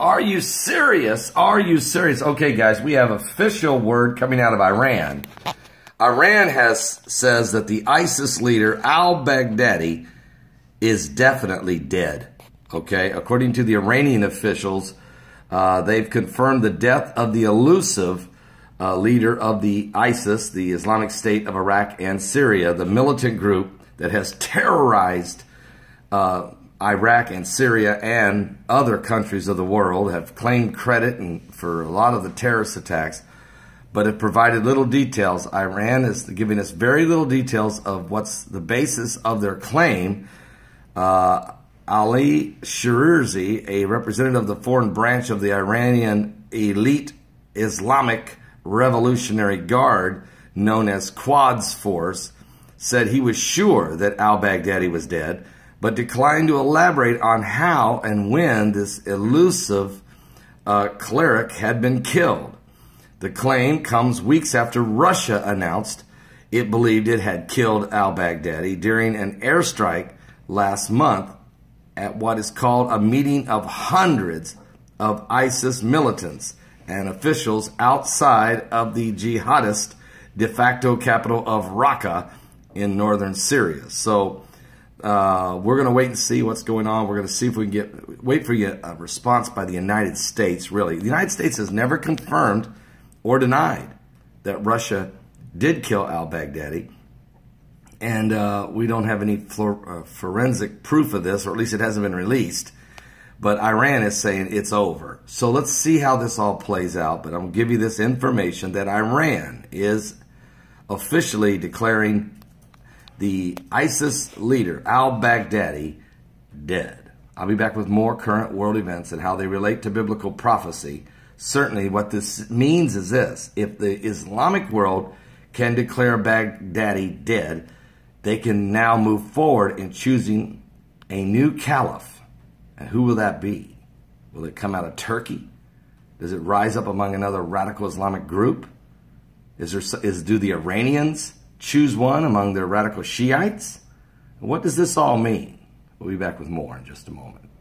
Are you serious? Are you serious? Okay, guys, we have official word coming out of Iran. Iran says that the ISIS leader al-Baghdadi is definitely dead. Okay, according to the Iranian officials, they've confirmed the death of the elusive leader of the ISIS, the Islamic State of Iraq and Syria, the militant group that has terrorized Iraq and Syria and other countries of the world, have claimed credit for a lot of the terrorist attacks, but have provided little details. Iran is giving us very little details of what's the basis of their claim. Ali Shirazi, a representative of the foreign branch of the Iranian elite Islamic Revolutionary Guard, known as Quds Force, said he was sure that al-Baghdadi was dead, but declined to elaborate on how and when this elusive cleric had been killed. The claim comes weeks after Russia announced it believed it had killed al-Baghdadi during an airstrike last month at what is called a meeting of hundreds of ISIS militants and officials outside of the jihadist de facto capital of Raqqa in northern Syria. So we're going to wait and see what's going on. We're going to see if we can wait for a response by the United States, really. The United States has never confirmed or denied that Russia did kill al-Baghdadi. And we don't have any forensic proof of this, or at least it hasn't been released. But Iran is saying it's over. So let's see how this all plays out. But I'm going to give you this information that Iran is officially declaring the ISIS leader, al-Baghdadi, dead. I'll be back with more current world events and how they relate to biblical prophecy. Certainly what this means is this. If the Islamic world can declare Baghdadi dead, they can now move forward in choosing a new caliph. And who will that be? Will it come out of Turkey? Does it rise up among another radical Islamic group? Do the Iranians choose one among their radical Shiites? What does this all mean? We'll be back with more in just a moment.